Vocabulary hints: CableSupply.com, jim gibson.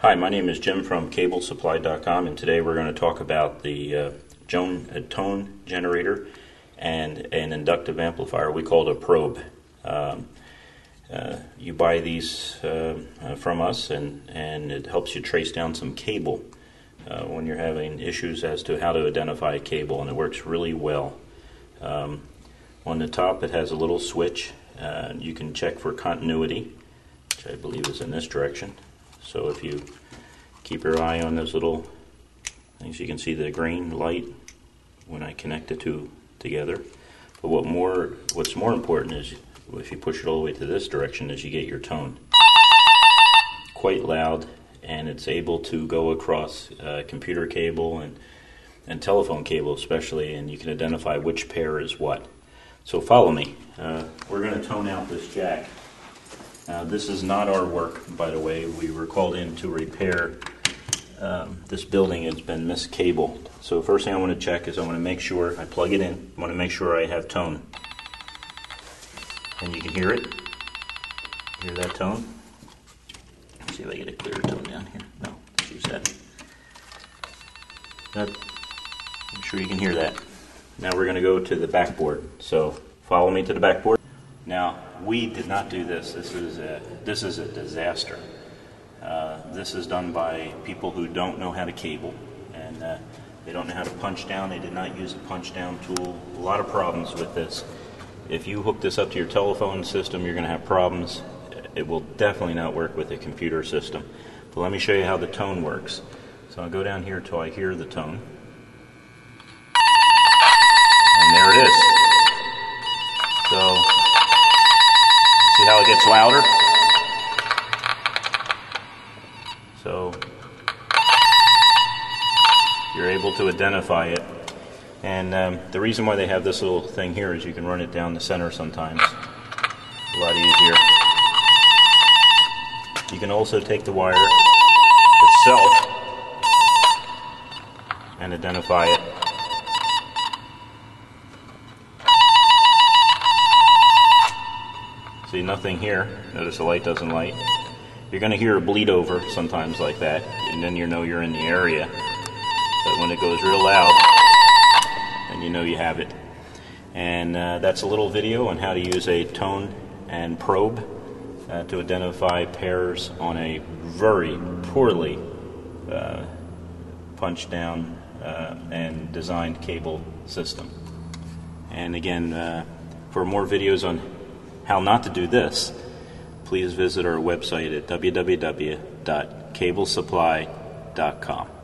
Hi, my name is Jim from CableSupply.com, and today we're going to talk about the tone generator and an inductive amplifier. We call it a probe. You buy these from us, and it helps you trace down some cable when you're having issues as to how to identify a cable, and it works really well. On the top it has a little switch. You can check for continuity, which I believe is in this direction. So if you keep your eye on those little things, you can see the green light when I connect the two together. But what's more important is, if you push it all the way to this direction, is you get your tone. Quite loud, and it's able to go across computer cable and telephone cable especially, and you can identify which pair is what. So follow me. We're going to tone out this jack. This is not our work, by the way. We were called in to repair this building. It's been miscabled. So first thing I want to check is I want to make sure I plug it in. I want to make sure I have tone. And you can hear it. Hear that tone? Let's see if I get a clearer tone down here. No, let's use that. I'm sure you can hear that. Now we're going to go to the backboard. So follow me to the backboard. Now, we did not do this. This is a disaster. This is done by people who don't know how to cable, and they don't know how to punch down. They did not use the punch down tool. A lot of problems with this. If you hook this up to your telephone system, you're going to have problems. It will definitely not work with a computer system. But let me show you how the tone works. So I'll go down here until I hear the tone. And there it is. So see how it gets louder? So you're able to identify it. And the reason why they have this little thing here is you can run it down the center sometimes. A lot easier. You can also take the wire itself and identify it. See, nothing here. Notice the light doesn't light. You're going to hear a bleed over sometimes like that, and then you know you're in the area. But when it goes real loud, then you know you have it. And that's a little video on how to use a tone and probe to identify pairs on a very poorly punched down and designed cable system. And again, for more videos on how not to do this, please visit our website at www.cablesupply.com.